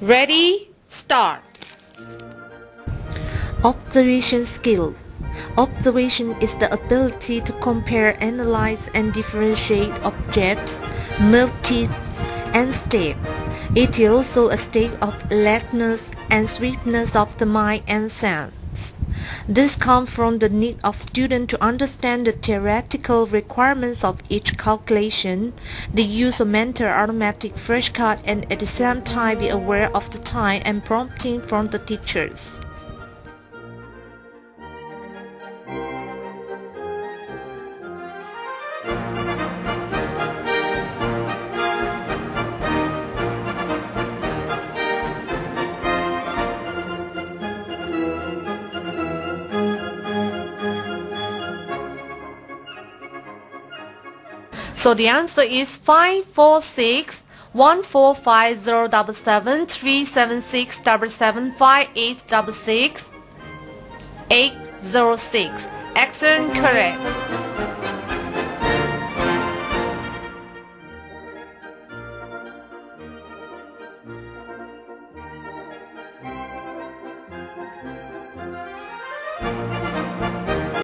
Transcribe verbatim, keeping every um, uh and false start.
Ready, start. Observation skill. Observation is the ability to compare, analyze, and differentiate objects, motifs, and steps. It is also a state of alertness and swiftness of the mind and sense. This comes from the need of students to understand the theoretical requirements of each calculation, the use of mental automatic flashcards, and at the same time be aware of the time and prompting from the teachers. So the answer is five four six one four five zero seven seven three seven six seven seven five eight six six eight zero six. Excellent, correct.